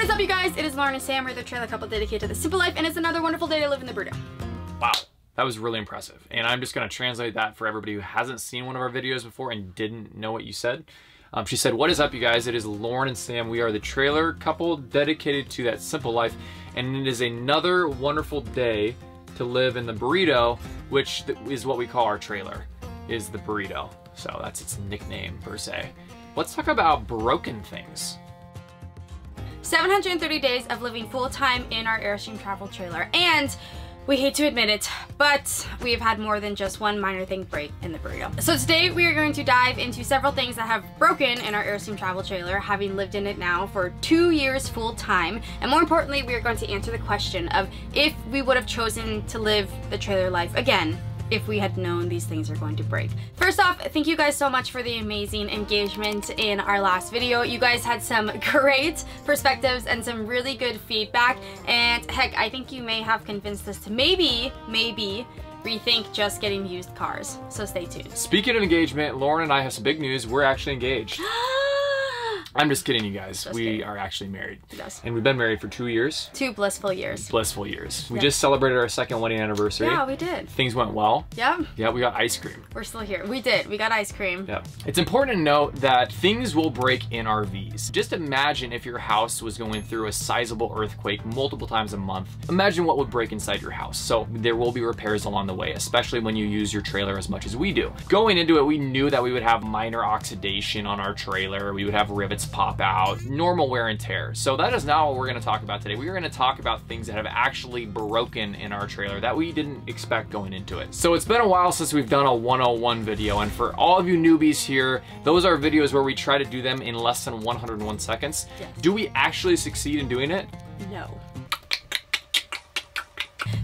What is up, you guys? It is Lauren and Sam. We're the trailer couple dedicated to the simple life, and it's another wonderful day to live in the burrito. Wow, that was really impressive. And I'm just going to translate that for everybody who hasn't seen one of our videos before and didn't know what you said. She said, what is up, you guys? It is Lauren and Sam. We are the trailer couple dedicated to that simple life, and it is another wonderful day to live in the burrito, which is what we call our trailer, is the burrito. So that's its nickname, per se. Let's talk about broken things. 730 days of living full-time in our Airstream Travel Trailer, and we hate to admit it, but we've had more than just one minor thing break in the burrito. So today we are going to dive into several things that have broken in our Airstream Travel Trailer, having lived in it now for 2 years full-time, and more importantly, we are going to answer the question of if we would have chosen to live the trailer life again if we had known these things are going to break. First off, thank you guys so much for the amazing engagement in our last video. You guys had some great perspectives and some really good feedback, and heck, I think you may have convinced us to maybe rethink just getting used cars. So stay tuned. Speaking of engagement, Lauren and I have some big news. We're actually engaged. I'm just kidding, you guys. We are actually married. Yes. And we've been married for 2 years. 2 blissful years. Blissful years. We just celebrated our second wedding anniversary. Yeah, we did. Things went well. Yep. Yeah, we got ice cream. We're still here. We did. We got ice cream. Yeah. It's important to note that things will break in RVs. Just imagine if your house was going through a sizable earthquake multiple times a month. Imagine what would break inside your house. So there will be repairs along the way, especially when you use your trailer as much as we do. Going into it, we knew that we would have minor oxidation on our trailer. We would have rivets pop out, normal wear and tear. So that is not what we're gonna talk about today. We are gonna talk about things that have actually broken in our trailer that we didn't expect going into it. So it's been a while since we've done a 101 video, and for all of you newbies here, those are videos where we try to do them in less than 101 seconds. Yes. Do we actually succeed in doing it? No.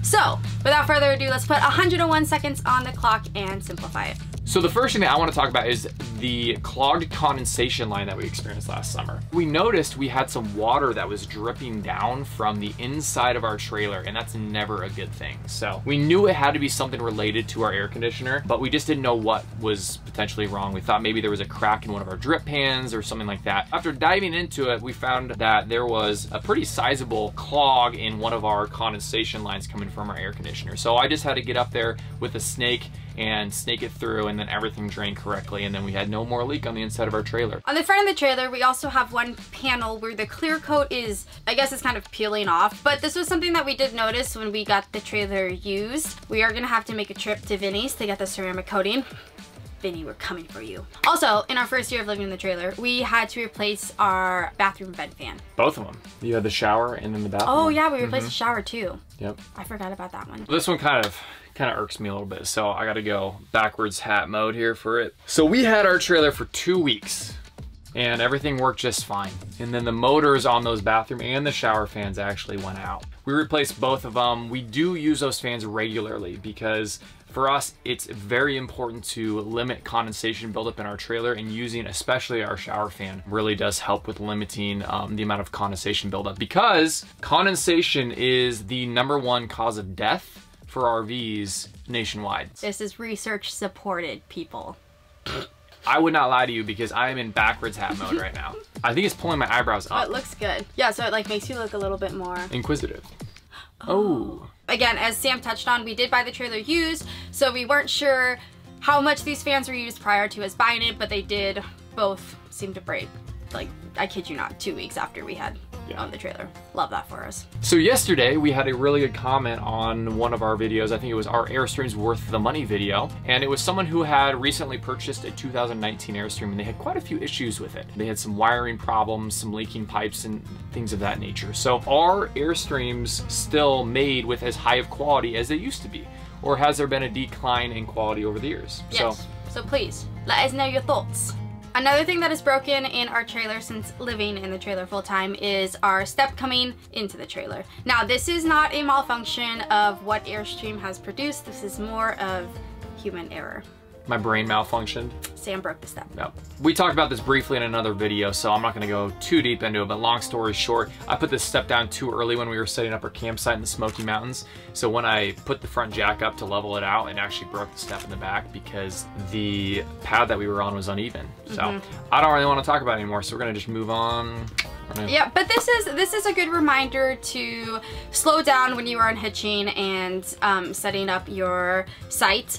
So without further ado, let's put 101 seconds on the clock and simplify it. So the first thing that I want to talk about is the clogged condensation line that we experienced last summer. We noticed we had some water that was dripping down from the inside of our trailer, and that's never a good thing. So we knew it had to be something related to our air conditioner, but we just didn't know what was potentially wrong. We thought maybe there was a crack in one of our drip pans or something like that. After diving into it, we found that there was a pretty sizable clog in one of our condensation lines coming from our air conditioner. So I just had to get up there with a snake and snake it through, and then everything drained correctly, and then we had no more leak on the inside of our trailer. On the front of the trailer, we also have one panel where the clear coat is, I guess it's kind of peeling off, but this was something that we did notice when we got the trailer used. We are gonna have to make a trip to Vinny's to get the ceramic coating. Vinny, we're coming for you. Also, in our first year of living in the trailer, we had to replace our bathroom bed fan. Both of them. You had the shower and then the bathroom. Oh yeah, we replaced the shower too. Yep. I forgot about that one. This one kind of irks me a little bit, so I gotta go backwards hat mode here for it. So we had our trailer for 2 weeks, and everything worked just fine. And then the motors on those bathroom and the shower fans actually went out. We replaced both of them. We do use those fans regularly because for us, it's very important to limit condensation buildup in our trailer, and using especially our shower fan really does help with limiting the amount of condensation buildup, because condensation is the #1 cause of death for RVs nationwide. This is research supported, people. I would not lie to you because I am in backwards hat mode right now. I think it's pulling my eyebrows up. Oh, it looks good. Yeah, so it like makes you look a little bit more inquisitive. Oh. Again, as Sam touched on, we did buy the trailer used, so we weren't sure how much these fans were used prior to us buying it, but they did both seem to break. Like, I kid you not, 2 weeks after we had on the trailer. Love that for us. So yesterday we had a really good comment on one of our videos. I think it was our Airstream's worth the money video, and it was someone who had recently purchased a 2019 Airstream, and they had quite a few issues with it. They had some wiring problems, some leaking pipes, and things of that nature. So are Airstreams still made with as high of quality as they used to be, or has there been a decline in quality over the years? Yes. So please let us know your thoughts. Another thing that is broken in our trailer since living in the trailer full time is our step coming into the trailer. Now, this is not a malfunction of what Airstream has produced. This is more of human error. My brain malfunctioned. Sam broke the step. Yep. We talked about this briefly in another video, so I'm not gonna go too deep into it, but long story short, I put this step down too early when we were setting up our campsite in the Smoky Mountains. So when I put the front jack up to level it out, it actually broke the step in the back because the pad that we were on was uneven. So I don't really wanna talk about it anymore, so we're gonna just move on Yeah, but this is a good reminder to slow down when you are unhitching and setting up your site.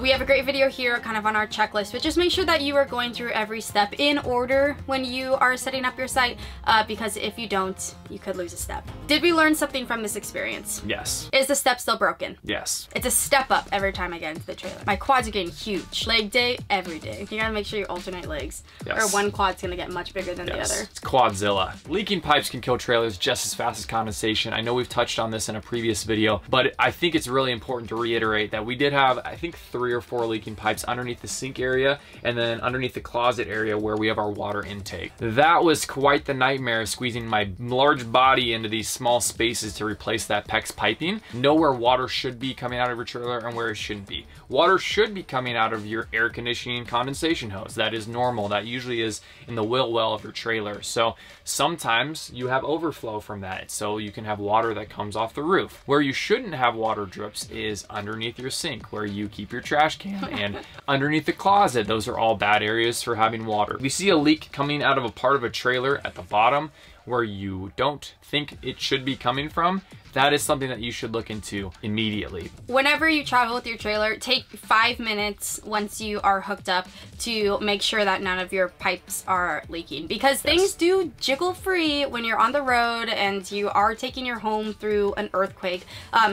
We have a great video here kind of on our checklist, but just make sure that you are going through every step in order when you are setting up your site, because if you don't, you could lose a step. Did we learn something from this experience? Yes. Is the step still broken? Yes. It's a step up every time I get into the trailer. My quads are getting huge. Leg day every day. You gotta make sure you alternate legs. Yes. Or one quad's gonna get much bigger than the other. It's Quadzilla. Leaking pipes can kill trailers just as fast as condensation. I know we've touched on this in a previous video, but I think it's really important to reiterate that we did have, I think, 3 or 4 leaking pipes underneath the sink area and then underneath the closet area where we have our water intake. That was quite the nightmare, squeezing my large body into these small spaces to replace that PEX piping. Know where water should be coming out of your trailer and where it shouldn't be. Water should be coming out of your air conditioning condensation hose. That is normal. That usually is in the wheel well of your trailer. So sometimes you have overflow from that. So you can have water that comes off the roof. Where you shouldn't have water drips is underneath your sink, where you keep your trash can and underneath the closet. Those are all bad areas for having water. We see a leak coming out of a part of a trailer at the bottom where you don't think it should be coming from. That is something that you should look into immediately. Whenever you travel with your trailer, take 5 minutes once you are hooked up to make sure that none of your pipes are leaking, because things do jiggle free when you're on the road and you are taking your home through an earthquake.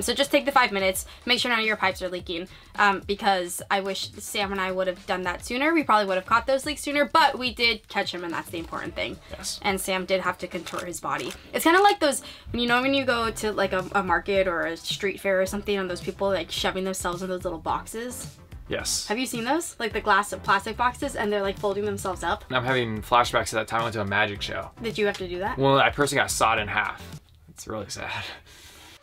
So just take the 5 minutes, make sure none of your pipes are leaking, because I wish Sam and I would have done that sooner. We probably would have caught those leaks sooner, but we did catch them, and that's the important thing. Yes. And Sam did have to contort his body. It's kind of like those, you know, when you go to like a market or a street fair or something, and those people like shoving themselves in those little boxes. Yes. Have you seen those? Like the glass of plastic boxes, and they're like folding themselves up. I'm having flashbacks to that time I went to a magic show. Did you have to do that? Well, that person got sawed in half. It's really sad.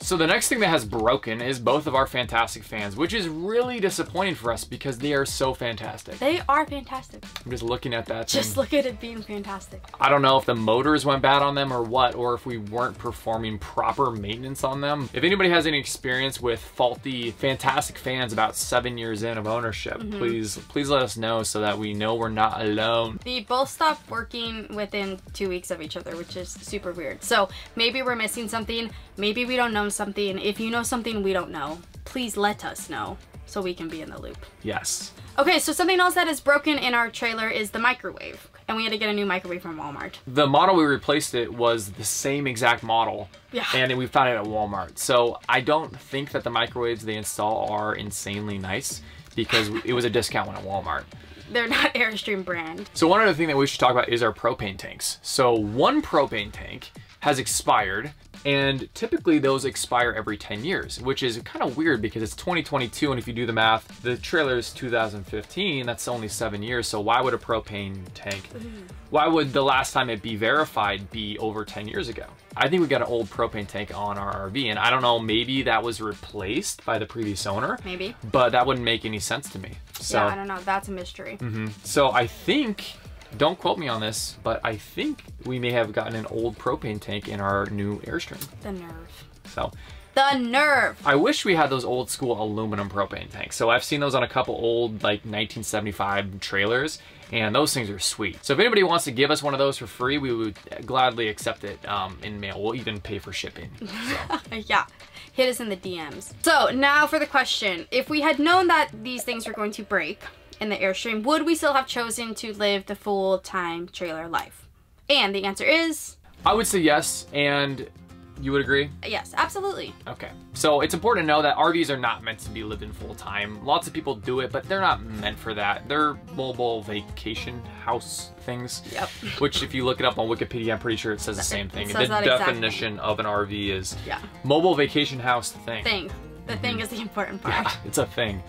So the next thing that has broken is both of our Fantastic Fans, which is really disappointing for us because they are so fantastic. They are fantastic. I'm just looking at that thing. Just look at it being fantastic. I don't know if the motors went bad on them or what, or if we weren't performing proper maintenance on them. If anybody has any experience with faulty Fantastic Fans about 7 years in of ownership, please let us know so that we know we're not alone. They both stopped working within 2 weeks of each other, which is super weird. So maybe we're missing something. Maybe we don't know something. If you know something we don't know, please let us know so we can be in the loop. Yes. Okay, so something else that is broken in our trailer is the microwave, and we had to get a new microwave from Walmart. The model we replaced it was the same exact model, and we found it at Walmart. So I don't think that the microwaves they install are insanely nice, because it was a discount one at Walmart. They're not Airstream brand. So one other thing that we should talk about is our propane tanks. So one propane tank has expired, and typically those expire every 10 years, which is kind of weird because it's 2022, and if you do the math, the trailer is 2015, that's only 7 years. So why would a propane tank, why would the last time it be verified be over 10 years ago? I think we got an old propane tank on our RV, and I don't know, maybe that was replaced by the previous owner. Maybe. But that wouldn't make any sense to me. So, yeah, I don't know, that's a mystery. So I think, don't quote me on this, but I think we may have gotten an old propane tank in our new Airstream. The nerve. So. The nerve. I wish we had those old school aluminum propane tanks. So I've seen those on a couple old like 1975 trailers, and those things are sweet. So if anybody wants to give us one of those for free, we would gladly accept it in mail. We'll even pay for shipping. So. Yeah. Hit us in the DMs. So now for the question. If we had known that these things were going to break in the Airstream, would we still have chosen to live the full-time trailer life? And the answer is? I would say yes, and you would agree? Yes, absolutely. Okay, so it's important to know that RVs are not meant to be lived in full-time. Lots of people do it, but they're not meant for that. They're mobile vacation house things, which if you look it up on Wikipedia, I'm pretty sure it says the same thing. The definition of an RV is mobile vacation house thing. The thing is the important part. Yeah, it's a thing.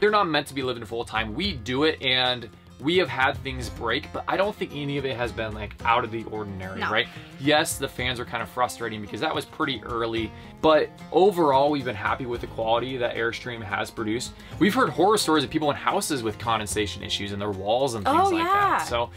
They're not meant to be living full time. We do it, and we have had things break, but I don't think any of it has been like out of the ordinary, right? Yes, the fans are kind of frustrating because that was pretty early, but overall we've been happy with the quality that Airstream has produced. We've heard horror stories of people in houses with condensation issues and their walls and things like that. So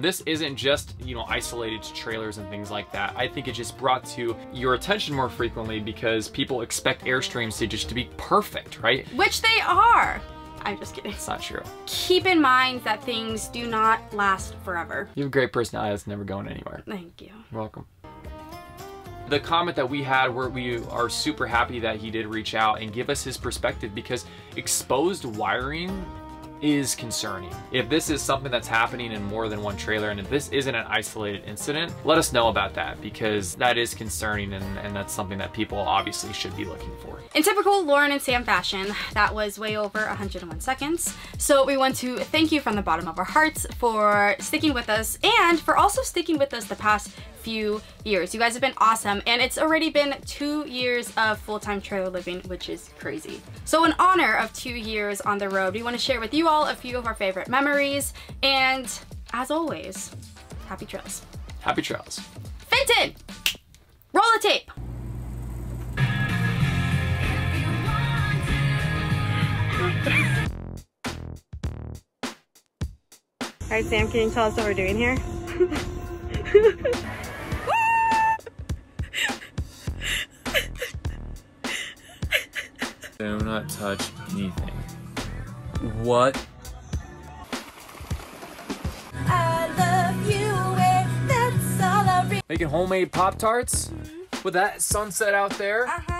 this isn't just, you know, isolated to trailers and things like that. I think it's just brought to your attention more frequently because people expect Airstreams to just be perfect, right? Which they are. I'm just kidding. It's not true. Keep in mind that things do not last forever. You have a great personality that's never going anywhere. Thank you. You're welcome. The comment that we had where we are super happy that he did reach out and give us his perspective, because exposed wiring is concerning. If this is something that's happening in more than one trailer, and if this isn't an isolated incident, let us know about that, because that is concerning, and that's something that people obviously should be looking for. In typical Lauren and Sam fashion, that was way over 101 seconds. So we want to thank you from the bottom of our hearts for sticking with us, and for also sticking with us the past few years. You guys have been awesome, and it's already been 2 years of full-time trailer living, which is crazy. So in honor of 2 years on the road, we want to share with you all a few of our favorite memories, and as always, happy trails. Happy trails. Fenton, roll the tape. All right, Sam, can you tell us what we're doing here? Do not touch anything. What? I love you, and that's all I read. Making homemade Pop-Tarts? Mm-hmm. With that sunset out there? Uh-huh.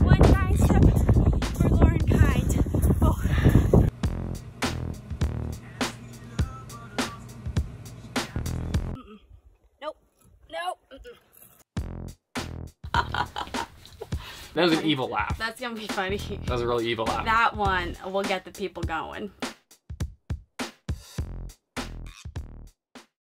One nice step for Lauren Kind. Oh. Mm-mm. Nope. Nope. Mm-mm. That was an evil laugh. That's gonna be funny. That was a really evil laugh. That one will get the people going.